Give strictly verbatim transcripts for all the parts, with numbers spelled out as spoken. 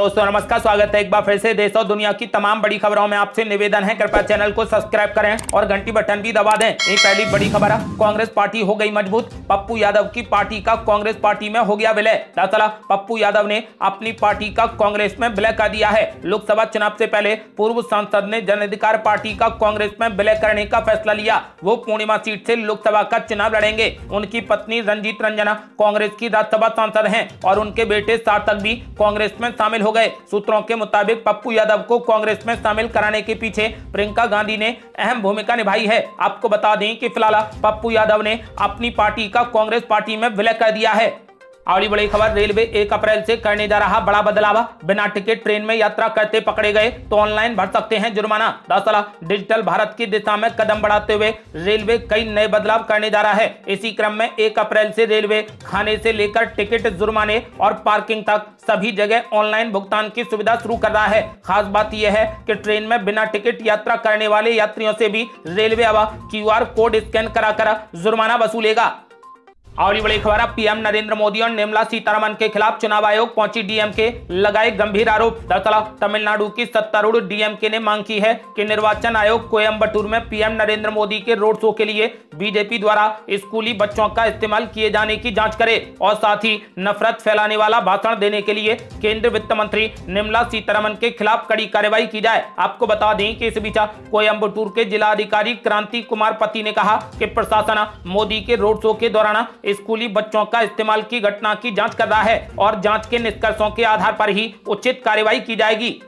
दोस्तों नमस्कार, स्वागत है एक बार फिर से देश और दुनिया की तमाम बड़ी खबरों में। आपसे निवेदन है कृपया चैनल को सब्सक्राइब करें और घंटी बटन भी दबा दें। एक पहली बड़ी खबर, कांग्रेस पार्टी हो गई मजबूत, पप्पू यादव की पार्टी का कांग्रेस पार्टी में हो गया विलय। दरअसल पप्पू यादव ने अपनी पार्टी का कांग्रेस में विलय कर दिया है। लोकसभा चुनाव से पहले पूर्व सांसद ने जन अधिकार पार्टी का कांग्रेस में विलय करने का फैसला लिया। वो पूर्णिमा सीट से लोकसभा का चुनाव लड़ेंगे। उनकी पत्नी रंजीत रंजना कांग्रेस की राज्यसभा सांसद है और उनके बेटे सार्थक भी कांग्रेस में शामिल गए। सूत्रों के मुताबिक पप्पू यादव को कांग्रेस में शामिल कराने के पीछे प्रियंका गांधी ने अहम भूमिका निभाई है। आपको बता दें कि फिलहाल पप्पू यादव ने अपनी पार्टी का कांग्रेस पार्टी में विलय कर दिया है। अगली बड़ी खबर, रेलवे एक अप्रैल से करने जा रहा बड़ा बदलाव, बिना टिकट ट्रेन में यात्रा करते पकड़े गए तो ऑनलाइन भर सकते हैं जुर्माना। दरअसल डिजिटल भारत की दिशा में कदम बढ़ाते हुए रेलवे कई नए बदलाव करने जा रहा है। इसी क्रम में एक अप्रैल से रेलवे खाने से लेकर टिकट, जुर्माने और पार्किंग तक सभी जगह ऑनलाइन भुगतान की सुविधा शुरू कर रहा है। खास बात यह है कि ट्रेन में बिना टिकट यात्रा करने वाले यात्रियों से भी रेलवे अब क्यू आर कोड स्कैन कराकर जुर्माना वसूलेगा। और बड़ी खबर, पीएम नरेंद्र मोदी और निर्मला सीतारमण के खिलाफ चुनाव आयोग पहुंची डीएमके, लगाए गंभीर आरोप। दरअसल तमिलनाडु की सत्तारूढ़ डीएमके ने मांग की है कि निर्वाचन आयोग कोयम्बटूर में पीएम नरेंद्र मोदी के रोड शो के लिए बीजेपी द्वारा स्कूली बच्चों का इस्तेमाल किए जाने की जांच करे और साथ ही नफरत फैलाने वाला भाषण देने के लिए केंद्रीय वित्त मंत्री निर्मला सीतारमण के खिलाफ कड़ी कार्रवाई की जाए। आपको बता दें कि इस बीच कोयम्बटूर के जिलाधिकारी क्रांति कुमार पति ने कहा कि प्रशासन मोदी के रोड शो के दौरान स्कूली बच्चों का इस्तेमाल की घटना की जांच कर रहा है और जांच के निष्कर्षों के आधार पर ही उचित कार्रवाई की जाएगी।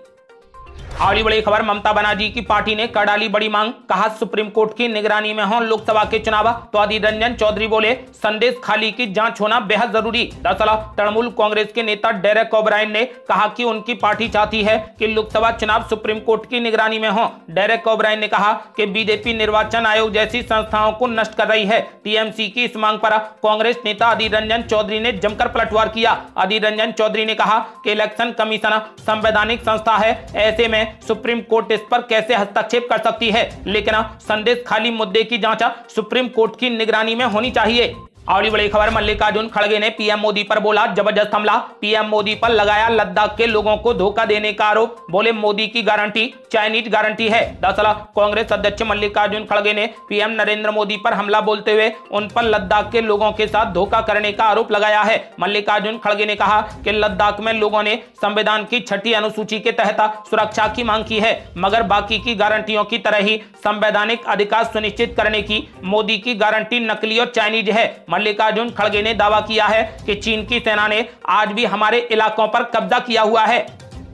अगली बड़ी खबर, ममता बनर्जी की पार्टी ने कर डाली बड़ी मांग, कहा सुप्रीम कोर्ट की निगरानी में हो लोकसभा के चुनाव तो अधीर रंजन चौधरी बोले संदेश खाली की जांच होना बेहद जरूरी। दरअसल तृणमूल कांग्रेस के नेता डेरेक ओ'ब्रायन ने कहा कि उनकी पार्टी चाहती है कि लोकसभा चुनाव सुप्रीम कोर्ट की निगरानी में हो। डेरेक ओ'ब्रायन ने कहा कि बीजेपी निर्वाचन आयोग जैसी संस्थाओं को नष्ट कर रही है। टीएमसी की इस मांग पर कांग्रेस नेता अधीर रंजन चौधरी ने जमकर पलटवार किया। अधीर रंजन चौधरी ने कहा कि इलेक्शन कमीशन संवैधानिक संस्था है, ऐसे में सुप्रीम कोर्ट इस पर कैसे हस्तक्षेप कर सकती है, लेकिन संदेश खाली मुद्दे की जांच सुप्रीम कोर्ट की निगरानी में होनी चाहिए। और बड़ी खबर, मल्लिकार्जुन खड़गे ने पीएम मोदी पर बोला जबरदस्त हमला, पीएम मोदी पर लगाया लद्दाख के लोगों को धोखा देने का आरोप, बोले मोदी की गारंटी चाइनीज गारंटी है। दरअसल कांग्रेस अध्यक्ष मल्लिकार्जुन खड़गे ने पीएम नरेंद्र मोदी पर हमला बोलते हुए उन पर लद्दाख के लोगों के साथ धोखा करने का आरोप लगाया है। मल्लिकार्जुन खड़गे ने कहा कि लद्दाख में लोगों ने संविधान की छठी अनुसूची के तहत सुरक्षा की मांग की है, मगर बाकी की गारंटियों की तरह ही संवैधानिक अधिकार सुनिश्चित करने की मोदी की गारंटी नकली और चाइनीज है। मल्लिकार्जुन खड़गे ने दावा किया है कि चीन की सेना ने आज भी हमारे इलाकों पर कब्जा किया हुआ है।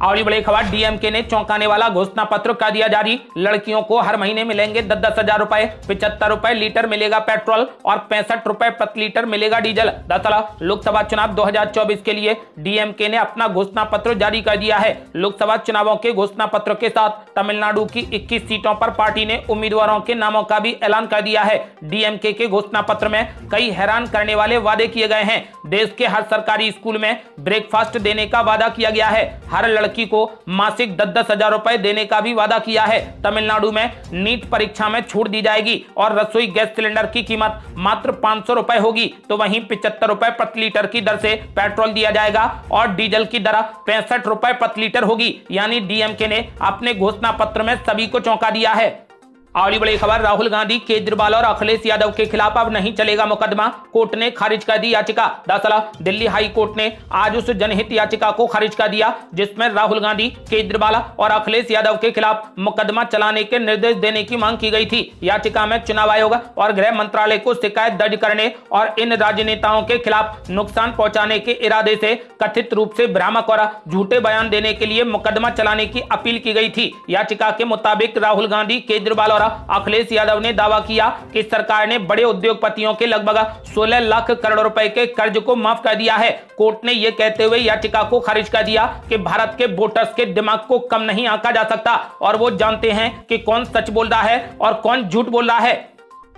और बड़ी खबर, डीएमके ने चौंकाने वाला घोषणा पत्र कर दिया जारी, लड़कियों को हर महीने मिलेंगे दस दस हजार रूपए, पचहत्तर रूपए लीटर मिलेगा पेट्रोल और पैंसठ रूपए प्रति लीटर मिलेगा डीजल। दरअसल लोकसभा चुनाव दो हजार चौबीस के लिए डीएमके ने अपना घोषणा पत्र जारी कर दिया है। लोकसभा चुनावों के घोषणा पत्र के साथ तमिलनाडु की इक्कीस सीटों पर पार्टी ने उम्मीदवारों के नामों का भी ऐलान कर दिया है। डीएमके के घोषणा पत्र में कई हैरान करने वाले वादे किए गए हैं। देश के हर सरकारी स्कूल में ब्रेकफास्ट देने का वादा किया गया है, हर लड़की को मासिक दस दस हजार रुपए देने का भी वादा किया है। तमिलनाडु में नीट परीक्षा में छूट दी जाएगी और रसोई गैस सिलेंडर की कीमत मात्र पांच सौ रुपए होगी, तो वहीं पिचहत्तर रुपए प्रति लीटर की दर से पेट्रोल दिया जाएगा और डीजल की दर पैंसठ रुपए प्रति लीटर होगी। यानी डीएमके ने अपने घोषणा पत्र में सभी को चौंका दिया है। और बड़ी खबर, राहुल गांधी, केजरीवाल और अखिलेश यादव के खिलाफ अब नहीं चलेगा मुकदमा, कोर्ट ने खारिज कर दी याचिका। दरअसल दिल्ली हाई कोर्ट ने आज उस जनहित याचिका को खारिज कर दिया जिसमें राहुल गांधी, केजरीवाल और अखिलेश यादव के खिलाफ मुकदमा चलाने के निर्देश देने की मांग की गई थी। याचिका में चुनाव आयोग और गृह मंत्रालय को शिकायत दर्ज करने और इन राजनेताओं के खिलाफ नुकसान पहुँचाने के इरादे से कथित रूप से भ्रामक और झूठे बयान देने के लिए मुकदमा चलाने की अपील की गई थी। याचिका के मुताबिक राहुल गांधी, केजरीवाल अखिलेश यादव ने दावा किया कि सरकार ने बड़े उद्योगपतियों के लगभग सोलह लाख करोड़ रुपए के कर्ज को माफ कर दिया है। कोर्ट ने यह कहते हुए याचिका को खारिज कर दिया कि भारत के वोटर्स के दिमाग को कम नहीं आंका जा सकता और वो जानते हैं कि कौन सच बोल रहा है और कौन झूठ बोल रहा है।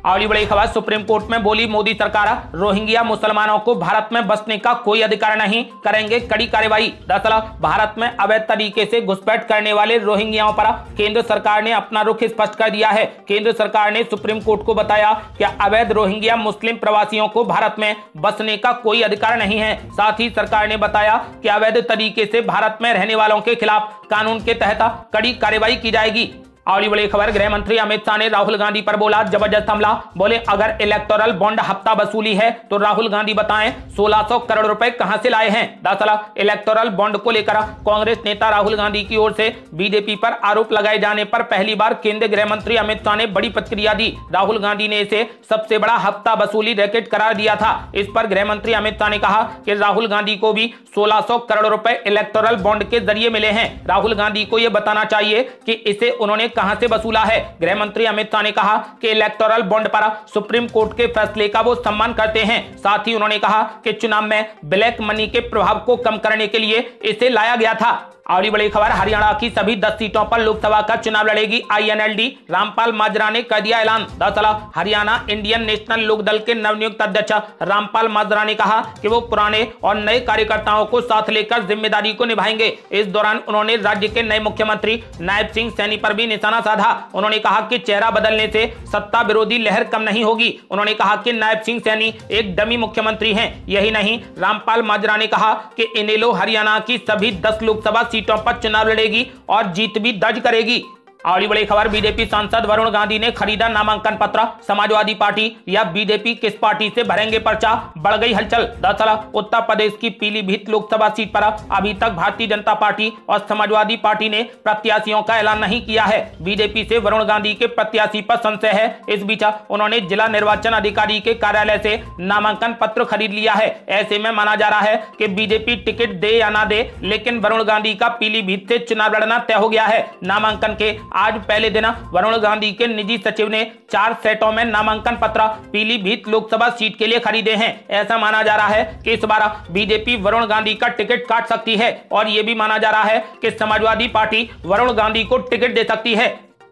अगली बड़ी खबर, सुप्रीम कोर्ट में बोली मोदी सरकार, रोहिंग्या मुसलमानों को भारत में बसने का कोई अधिकार नहीं, करेंगे कड़ी कार्रवाई। दरअसल भारत में अवैध तरीके से घुसपैठ करने वाले रोहिंग्याओं पर केंद्र सरकार ने अपना रुख स्पष्ट कर दिया है। केंद्र सरकार ने सुप्रीम कोर्ट को बताया कि अवैध रोहिंग्या मुस्लिम प्रवासियों को भारत में बसने का कोई अधिकार नहीं है। साथ ही सरकार ने बताया कि अवैध तरीके से भारत में रहने वालों के खिलाफ कानून के तहत कड़ी कार्रवाई की जाएगी। अगली बड़ी खबर, गृह मंत्री अमित शाह ने राहुल गांधी पर बोला जबरदस्त हमला, बोले अगर इलेक्टोरल बॉन्ड हफ्ता वसूली है तो राहुल गांधी बताएं सोलह सौ करोड़ रुपए कहां से लाए हैं। दरअसल इलेक्टोरल बॉन्ड को लेकर कांग्रेस नेता राहुल गांधी की ओर से बीजेपी पर आरोप लगाए जाने पर पहली बार केंद्रीय गृह मंत्री अमित शाह ने बड़ी प्रतिक्रिया दी। राहुल गांधी ने इसे सबसे बड़ा हफ्ता वसूली रैकेट करार दिया था। इस पर गृह मंत्री अमित शाह ने कहा कि राहुल गांधी को भी सोलह सौ करोड़ रूपए इलेक्टोरल बॉन्ड के जरिए मिले हैं। राहुल गांधी को यह बताना चाहिए कि इसे उन्होंने कहां से वसूला है। गृह मंत्री अमित शाह ने कहा कि इलेक्टोरल बॉन्ड पर सुप्रीम कोर्ट के फैसले का वो सम्मान करते हैं। साथ ही उन्होंने कहा कि चुनाव में ब्लैक मनी के प्रभाव को कम करने के लिए इसे लाया गया था। अगली बड़ी खबर, हरियाणा की सभी दस सीटों पर लोकसभा का चुनाव लड़ेगी I N L D, Rampal Majra ने कर दिया ऐलान। दरअसल हरियाणा इंडियन नेशनल लोक दल के नवनियुक्त अध्यक्ष रामपाल माजरा ने कहा कि वो पुराने और नए कार्यकर्ताओं को साथ लेकर जिम्मेदारी को निभाएंगे। इस दौरान उन्होंने राज्य के नए मुख्यमंत्री नायब सिंह सैनी पर भी निशाना साधा। उन्होंने कहा कि चेहरा बदलने से सत्ता विरोधी लहर कम नहीं होगी। उन्होंने कहा कि नायब सिंह सैनी एक डमी मुख्यमंत्री है। यही नहीं, रामपाल माजरा ने कहा कि इनेलो हरियाणा की सभी दस लोकसभा सीटों पर चुनाव लड़ेगी और जीत भी दर्ज करेगी। अगली बड़ी खबर, बीजेपी सांसद वरुण गांधी ने खरीदा नामांकन पत्र, समाजवादी पार्टी या बीजेपी किस पार्टी से भरेंगे पर्चा, बढ़ गई हलचल। दरअसल उत्तर प्रदेश की पीलीभीत लोकसभा सीट पर अभी तक भारतीय जनता पार्टी और समाजवादी पार्टी ने प्रत्याशियों का ऐलान नहीं किया है। बीजेपी से वरुण गांधी के प्रत्याशी पर संशय है। इस बीच उन्होंने जिला निर्वाचन अधिकारी के कार्यालय से नामांकन पत्र खरीद लिया है। ऐसे में माना जा रहा है कि बीजेपी टिकट दे या न दे, लेकिन वरुण गांधी का पीलीभीत से चुनाव लड़ना तय हो गया है। नामांकन के आज पहले दिन वरुण गांधी के निजी सचिव ने चार सेटों में नामांकन पत्र पीलीभीत लोकसभा सीट के लिए खरीदे हैं। ऐसा माना जा रहा है कि इस बार बीजेपी वरुण गांधी का टिकट काट सकती है और ये भी माना जा रहा है कि समाजवादी पार्टी वरुण गांधी को टिकट दे सकती है।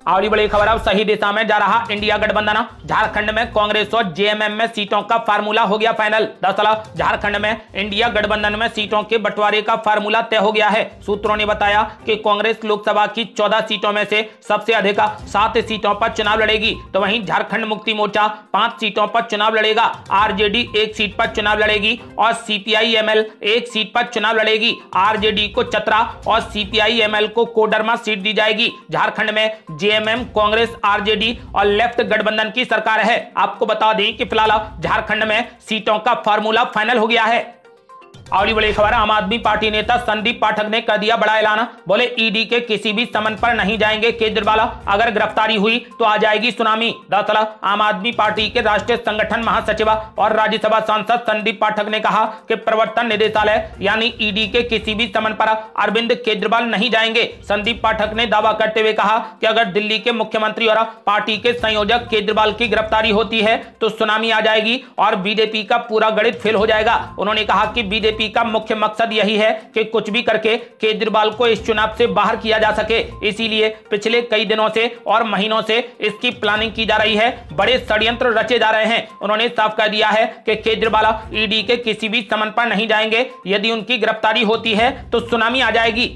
अगली बड़ी खबर, अब सही दिशा में जा रहा इंडिया गठबंधन, झारखंड में कांग्रेस और जे एम एम में सीटों का फार्मूला हो गया फाइनल। दरअसल झारखंड में इंडिया गठबंधन में सीटों के बंटवारे का फार्मूला तय हो गया है। सूत्रों ने बताया कि कांग्रेस लोकसभा की चौदह सीटों में से सबसे अधिक सात सीटों पर चुनाव लड़ेगी, तो वहीं झारखंड मुक्ति मोर्चा पांच सीटों पर चुनाव लड़ेगा, आर जे डी एक सीट पर चुनाव लड़ेगी और C P I M L एक सीट पर चुनाव लड़ेगी। आर जे डी को चतरा और C P I M L को कोडरमा सीट दी जाएगी। झारखंड में J M M, Congress, R J D और लेफ्ट गठबंधन की सरकार है। आपको बता दें कि फिलहाल झारखंड में सीटों का फार्मूला फाइनल हो गया है। अगली बड़ी खबर, आम आदमी पार्टी नेता संदीप पाठक ने कर दिया बड़ा ऐलान, बोले ई डी के किसी भी समन पर नहीं जाएंगे केजरीवाल, अगर गिरफ्तारी हुई तो आ जाएगी सुनामी। दरअसल आम आदमी पार्टी के राष्ट्रीय संगठन महासचिव और राज्यसभा सांसद संदीप पाठक ने कहा कि प्रवर्तन निदेशालय यानी ई डी के किसी भी समन पर अरविंद केजरीवाल नहीं जाएंगे। संदीप पाठक ने दावा करते हुए कहा कि अगर दिल्ली के मुख्यमंत्री और पार्टी के संयोजक केजरीवाल की गिरफ्तारी होती है तो सुनामी आ जाएगी और बीजेपी का पूरा गणित फेल हो जाएगा। उन्होंने कहा कि बीजेपी का मुख्य मकसद यही है कि कुछ भी करके केजरीवाल को इस चुनाव से बाहर किया जा सके। इसीलिए पिछले कई दिनों से और महीनों से इसकी प्लानिंग की जा रही है, बड़े षड्यंत्र रचे जा रहे हैं। उन्होंने साफ कर दिया है कि केजरीवाल ई डी के किसी भी समन पर नहीं जाएंगे, यदि उनकी गिरफ्तारी होती है तो सुनामी आ जाएगी।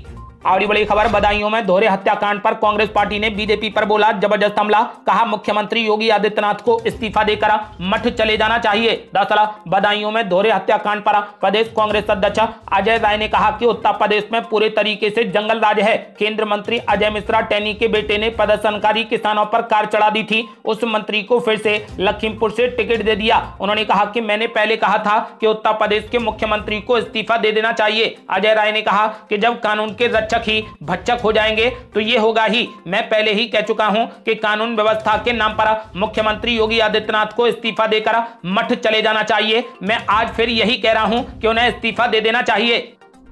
अगली बड़ी खबर, बदायूं में दोहरे हत्याकांड पर कांग्रेस पार्टी ने बीजेपी पर बोला जबरदस्त हमला, कहा मुख्यमंत्री योगी आदित्यनाथ को इस्तीफा देकर मठ चले जाना चाहिए। दरअसल बदायूं में दोहरे हत्याकांड पर प्रदेश कांग्रेस अध्यक्ष अजय राय ने कहा कि उत्तर प्रदेश में पूरे तरीके से जंगल राज है। केंद्र मंत्री अजय मिश्रा टैनी के बेटे ने प्रदर्शनकारी किसानों पर कार चढ़ा दी थी, उस मंत्री को फिर से लखीमपुर से टिकट दे दिया। उन्होंने कहा कि मैंने पहले कहा था कि उत्तर प्रदेश के मुख्यमंत्री को इस्तीफा दे देना चाहिए। अजय राय ने कहा कि जब कानून के ही भच्चक हो जाएंगे तो ये होगा ही, मैं पहले ही कह चुका हूं कि कानून व्यवस्था के नाम पर मुख्यमंत्री योगी आदित्यनाथ को इस्तीफा देकर मठ चले जाना चाहिए। मैं आज फिर यही कह रहा हूं कि उन्हें इस्तीफा दे देना चाहिए।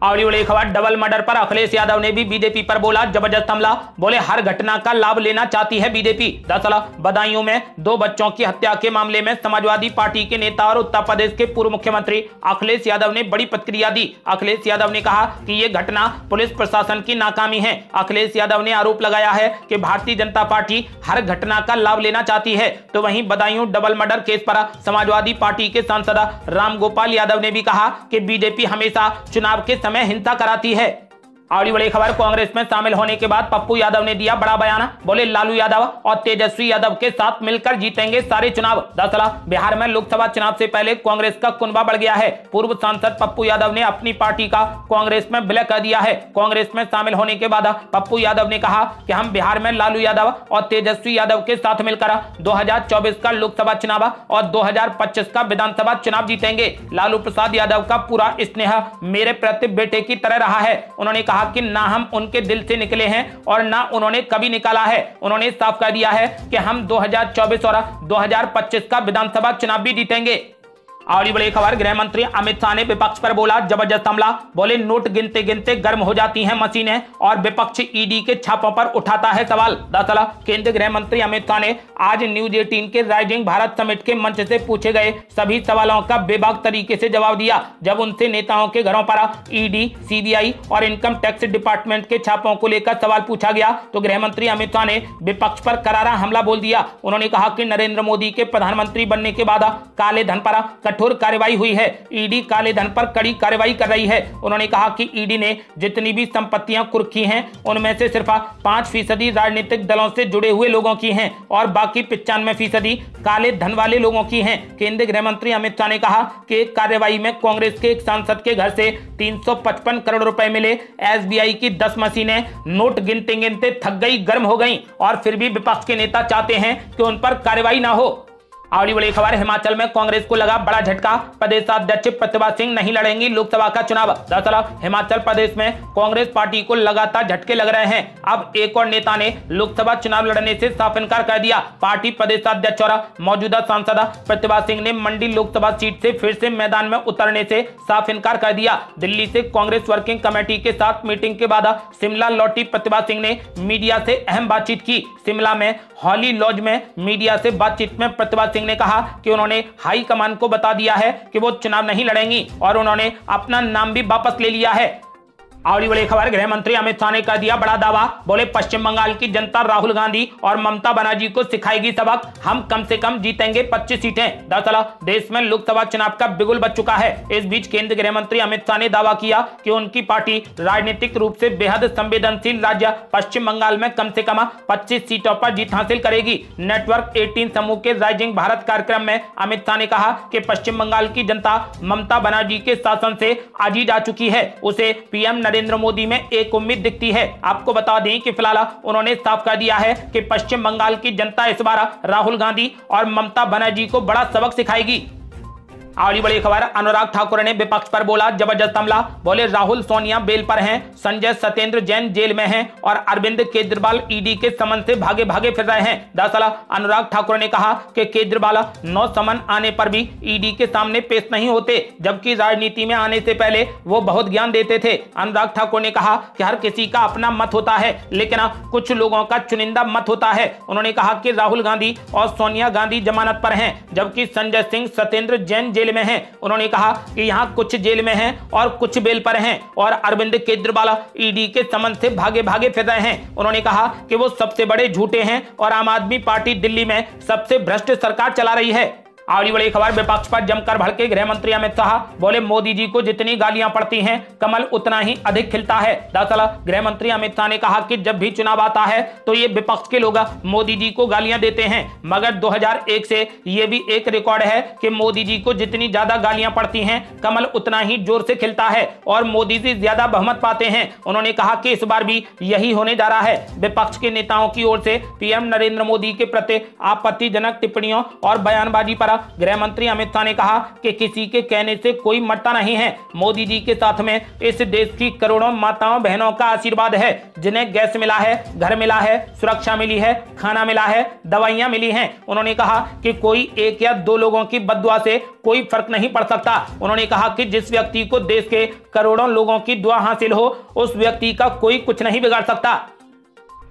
आवली वाली खबर, डबल मर्डर पर अखिलेश यादव ने भी बीजेपी पर बोला जबरदस्त हमला, बोले हर घटना का लाभ लेना चाहती है बीजेपी। दरअसल बदायूं में दो बच्चों की हत्या के मामले में समाजवादी पार्टी के नेता और उत्तर प्रदेश के पूर्व मुख्यमंत्री अखिलेश यादव ने बड़ी प्रतिक्रिया दी। अखिलेश यादव ने कहा कि ये घटना पुलिस प्रशासन की नाकामी है। अखिलेश यादव ने आरोप लगाया है कि भारतीय जनता पार्टी हर घटना का लाभ लेना चाहती है। तो वहीं बदायूं डबल मर्डर केस पर समाजवादी पार्टी के सांसद रामगोपाल यादव ने भी कहा कि बीजेपी हमेशा चुनाव के में हिंसा कराती है। आड़ी बड़ी खबर, कांग्रेस में शामिल होने के बाद पप्पू यादव ने दिया बड़ा बयान, बोले लालू यादव और तेजस्वी यादव के साथ मिलकर जीतेंगे सारे चुनाव। दरअसल बिहार में लोकसभा चुनाव से पहले कांग्रेस का कुनबा बढ़ गया है। पूर्व सांसद पप्पू यादव ने अपनी पार्टी का कांग्रेस में विलय कर दिया है। कांग्रेस में शामिल होने के बाद पप्पू यादव ने कहा कि हम बिहार में लालू यादव और तेजस्वी यादव के साथ मिलकर दो हजार चौबीस का लोकसभा चुनाव और दो हजार पच्चीस का विधानसभा चुनाव जीतेंगे। लालू प्रसाद यादव का पूरा स्नेह मेरे प्रति बेटे की तरह रहा है। उन्होंने कि ना हम उनके दिल से निकले हैं और ना उन्होंने कभी निकाला है। उन्होंने साफ कह दिया है कि हम दो हजार चौबीस और दो हजार पच्चीस का विधानसभा चुनाव भी जीतेंगे। और बड़ी खबर, गृह मंत्री अमित शाह ने विपक्ष पर बोला जबरदस्त हमला, बोले नोट गिनते गिनते गर्म हो जाती हैं मशीनें और विपक्ष ईडी के छापों पर उठाता है सवाल। दरअसल केंद्रीय गृह मंत्री अमित शाह ने आज न्यूज एटीन के राइजिंग भारत समिट के मंच से पूछे गए सभी सवालों का बेबाक तरीके से जवाब दिया। जब उनसे नेताओं के घरों पर ईडी, सीबीआई और इनकम टैक्स डिपार्टमेंट के छापों को लेकर सवाल पूछा गया तो गृह मंत्री अमित शाह ने विपक्ष पर करारा हमला बोल दिया। उन्होंने कहा कि नरेंद्र मोदी के प्रधानमंत्री बनने के बाद काले धन पर कठोर कार्रवाई हुई है, ईडी काले धन पर कड़ी कार्रवाई कर रही है। उन्होंने कहा कि ईडी ने जितनी भी संपत्तियां कुर्की हैं उनमें से सिर्फ पांच फीसदी राजनीतिक दलों से जुड़े हुए लोगों की हैं और बाकी पिचानवे फीसदी काले धन वाले लोगों की हैं। केंद्रीय गृह मंत्री अमित शाह ने कहा कि एक कार्रवाई में कांग्रेस के एक सांसद के घर से तीन सौ पचपन करोड़ रुपए मिले, एस बी आई की दस मशीनें नोट गिनते गिनते थक गई, गर्म हो गई और फिर भी विपक्ष के नेता चाहते हैं कि उन पर कार्रवाई ना हो। आड़ी बड़ी खबर, हिमाचल में कांग्रेस को लगा बड़ा झटका, प्रदेशाध्यक्ष प्रतिभा सिंह नहीं लड़ेंगी लोकसभा का चुनाव। दरअसल हिमाचल प्रदेश में कांग्रेस पार्टी को लगातार झटके लग रहे हैं। अब एक और नेता ने लोकसभा चुनाव लड़ने से साफ इनकार कर दिया। पार्टी प्रदेशाध्यक्ष और मौजूदा सांसद प्रतिभा सिंह ने मंडी लोकसभा सीट से फिर से मैदान में उतरने से साफ इनकार कर दिया। दिल्ली से कांग्रेस वर्किंग कमेटी के साथ मीटिंग के बाद शिमला लौटी प्रतिभा सिंह ने मीडिया से अहम बातचीत की। शिमला में हॉली लॉज में मीडिया से बातचीत में प्रतिभा ने कहा कि उन्होंने हाई कमान को बता दिया है कि वो चुनाव नहीं लड़ेंगी और उन्होंने अपना नाम भी वापस ले लिया है। और बड़ी खबर, गृह मंत्री अमित शाह ने कर दिया बड़ा दावा, बोले पश्चिम बंगाल की जनता राहुल गांधी और ममता बनर्जी को सिखाएगी सबक, हम कम से कम जीतेंगे पच्चीस सीटें। दरअसल देश में लोकसभा चुनाव का बिगुल बज चुका है। इस बीच केंद्रीय गृह मंत्री अमित शाह ने दावा किया कि उनकी पार्टी राजनीतिक रूप से बेहद संवेदनशील राज्य पश्चिम बंगाल में कम से कम पच्चीस सीटों पर जीत हासिल करेगी। नेटवर्क अठारह समूह के राइजिंग भारत कार्यक्रम में अमित शाह ने कहा कि पश्चिम बंगाल की जनता ममता बनर्जी के शासन से अजीज आ चुकी है, उसे पीएम नरेंद्र मोदी में एक उम्मीद दिखती है। आपको बता दें कि फिलहाल उन्होंने साफ कर दिया है कि पश्चिम बंगाल की जनता इस बार राहुल गांधी और ममता बनर्जी को बड़ा सबक सिखाएगी। आड़ी बड़ी खबर, अनुराग ठाकुर ने विपक्ष पर बोला जबरदस्त हमला, बोले राहुल सोनिया बेल पर हैं, संजय सत्येंद्र जैन जेल में हैं और अरविंद केजरीवाल ईडी के समन से भागे भागे फिर रहे हैं। दरअसल अनुराग ठाकुर ने कहा कि केजरीवाल नौ समन आने पर भी ईडी के सामने पेश नहीं होते, जबकि राजनीति में आने से पहले वो बहुत ज्ञान देते थे। अनुराग ठाकुर ने कहा कि हर किसी का अपना मत होता है लेकिन कुछ लोगों का चुनिंदा मत होता है। उन्होंने कहा कि राहुल गांधी और सोनिया गांधी जमानत पर हैं, जबकि संजय सिंह सत्येंद्र जैन जेल में हैं। उन्होंने कहा कि यहाँ कुछ जेल में हैं और कुछ बेल पर हैं और अरविंद केजरीवाल ईडी के समन से भागे भागे फिर रहे हैं। उन्होंने कहा कि वो सबसे बड़े झूठे हैं और आम आदमी पार्टी दिल्ली में सबसे भ्रष्ट सरकार चला रही है। आड़ी बड़ी खबर, विपक्ष पर जमकर भड़के गृह मंत्री अमित शाह, बोले मोदी जी को जितनी गालियां पड़ती हैं कमल उतना ही अधिक खिलता है। दरअसल गृह मंत्री अमित शाह ने कहा कि जब भी चुनाव आता है तो ये विपक्ष के लोग मोदी जी को गालियां देते हैं, मगर दो हजार एक से ये भी एक रिकॉर्ड है कि मोदी जी को जितनी ज्यादा गालियां पड़ती हैं कमल उतना ही जोर से खिलता है और मोदी जी ज्यादा बहुमत पाते हैं। उन्होंने कहा कि इस बार भी यही होने जा रहा है। विपक्ष के नेताओं की ओर से पीएम नरेंद्र मोदी के प्रति आपत्तिजनक टिप्पणियों और बयानबाजी पर गृह मंत्री अमित शाह ने कहा कि किसी के कहने से कोई मरता नहीं है, मोदी जी के साथ में इस देश की करोड़ों माताओं बहनों का आशीर्वाद है जिन्हें गैस मिला है, घर मिला है, सुरक्षा मिली है, खाना मिला है, दवाइयां मिली हैं। उन्होंने कहा कि कोई एक या दो लोगों की बद्दुआ से कोई फर्क नहीं पड़ सकता। उन्होंने कहा कि जिस व्यक्ति को देश के करोड़ों लोगों की दुआ हासिल हो उस व्यक्ति का कोई कुछ नहीं बिगाड़ सकता।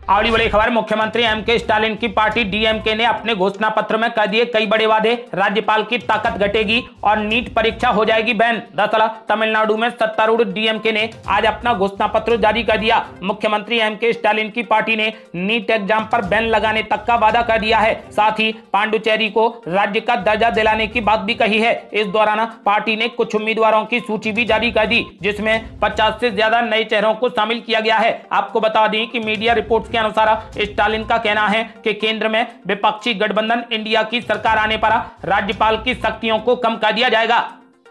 अगली बड़ी खबर, मुख्यमंत्री एमके स्टालिन की पार्टी डीएमके ने अपने घोषणा पत्र में कह दिए कई बड़े वादे, राज्यपाल की ताकत घटेगी और नीट परीक्षा हो जाएगी बैन। दरअसल तमिलनाडु में सत्तारूढ़ डीएमके ने आज अपना घोषणा पत्र जारी कर दिया। मुख्यमंत्री एमके स्टालिन की पार्टी ने नीट एग्जाम पर बैन लगाने तक का वादा कर दिया है, साथ ही पांडुचेरी को राज्य का दर्जा दिलाने की बात भी कही है। इस दौरान पार्टी ने कुछ उम्मीदवारों की सूची भी जारी कर दी जिसमें पचास से ज्यादा नए चेहरों को शामिल किया गया है। आपको बता दें कि मीडिया रिपोर्ट अनुसार स्टालिन का कहना है कि केंद्र में विपक्षी गठबंधन इंडिया की सरकार आने पर राज्यपाल की शक्तियों को कम कर दिया जाएगा।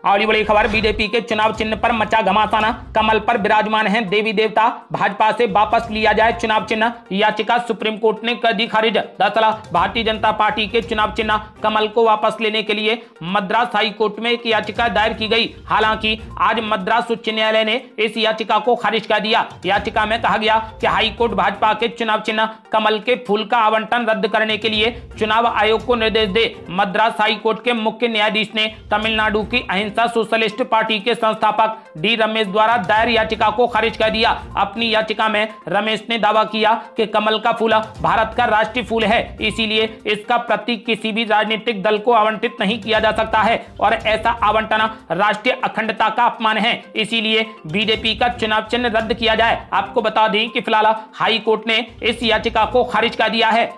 और बड़ी खबर, बीजेपी के चुनाव चिन्ह पर मचा घमासान, कमल पर विराजमान हैं देवी देवता, भाजपा से वापस लिया जाए चुनाव चिन्ह, याचिका सुप्रीम कोर्ट ने कर दी खारिज। दरअसल भारतीय जनता पार्टी के चुनाव चिन्ह कमल को वापस लेने के लिए मद्रास हाई कोर्ट में एक याचिका दायर की गई। हालांकि आज मद्रास उच्च न्यायालय ने इस याचिका को खारिज कर दिया। याचिका में कहा गया कि हाईकोर्ट भाजपा के चुनाव चिन्ह कमल के फूल का आवंटन रद्द करने के लिए चुनाव आयोग को निर्देश दे। मद्रास हाईकोर्ट के मुख्य न्यायाधीश ने तमिलनाडु की सोशलिस्ट पार्टी के संस्थापक डी रमेश द्वारा दायर याचिका को खारिज कर दिया। अपनी याचिका में रमेश ने दावा किया कि कमल का फूल भारत का राष्ट्रीय फूल है, इसीलिए इसका प्रतीक किसी भी राजनीतिक दल को आवंटित नहीं किया जा सकता है और ऐसा आवंटन राष्ट्रीय अखंडता का अपमान है, इसीलिए बीजेपी का चुनाव चिन्ह रद्द किया जाए। आपको बता दें कि फिलहाल हाई कोर्ट ने इस याचिका को खारिज कर दिया है।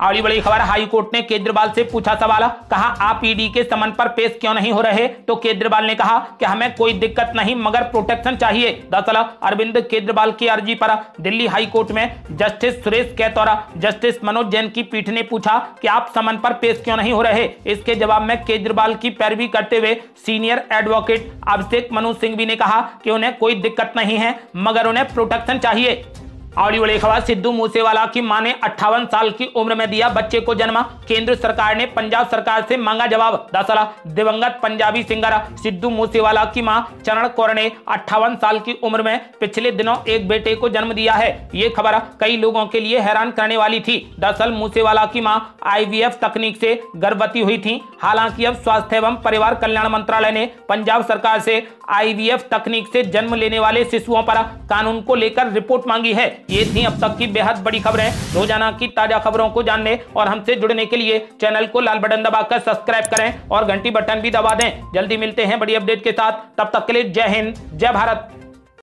अगली बड़ी खबर, हाई कोर्ट ने केजरीवाल से पूछा सवाल, कहा आप ईडी के समन पर पेश क्यों नहीं हो रहे, तो केजरीवाल ने कहा कि हमें कोई दिक्कत नहीं मगर प्रोटेक्शन चाहिए। दरअसल अरविंद केजरीवाल की अर्जी पर दिल्ली हाई कोर्ट में जस्टिस सुरेश कैत और जस्टिस मनोज जैन की पीठ ने पूछा कि आप समन पर पेश क्यों नहीं हो रहे। इसके जवाब में केजरीवाल की पैरवी करते हुए सीनियर एडवोकेट अभिषेक मनु सिंघवी ने कहा कि उन्हें कोई दिक्कत नहीं है मगर उन्हें प्रोटेक्शन चाहिए। और बड़ी खबर, सिद्धू मूसेवाला की मां ने अट्ठावन साल की उम्र में दिया बच्चे को जन्म, केंद्र सरकार ने पंजाब सरकार से मांगा जवाब। दरअसल दिवंगत पंजाबी सिंगर सिद्धू मूसेवाला की मां चरण कौर ने अट्ठावन साल की उम्र में पिछले दिनों एक बेटे को जन्म दिया है। ये खबर कई लोगों के लिए हैरान करने वाली थी। दरअसल मूसेवाला की मां आईवीएफ तकनीक से गर्भवती हुई थी। हालांकि अब स्वास्थ्य एवं परिवार कल्याण मंत्रालय ने पंजाब सरकार से आईवीएफ तकनीक से जन्म लेने वाले शिशुओं पर कानून को लेकर रिपोर्ट मांगी है। ये थी अब तक की बेहद बड़ी खबरें। रोजाना की ताजा खबरों को जानने और हमसे जुड़ने के लिए चैनल को लाल बटन दबाकर सब्सक्राइब करें और घंटी बटन भी दबा दें। जल्दी मिलते हैं बड़ी अपडेट के साथ, तब तक के लिए जय हिंद, जय भारत।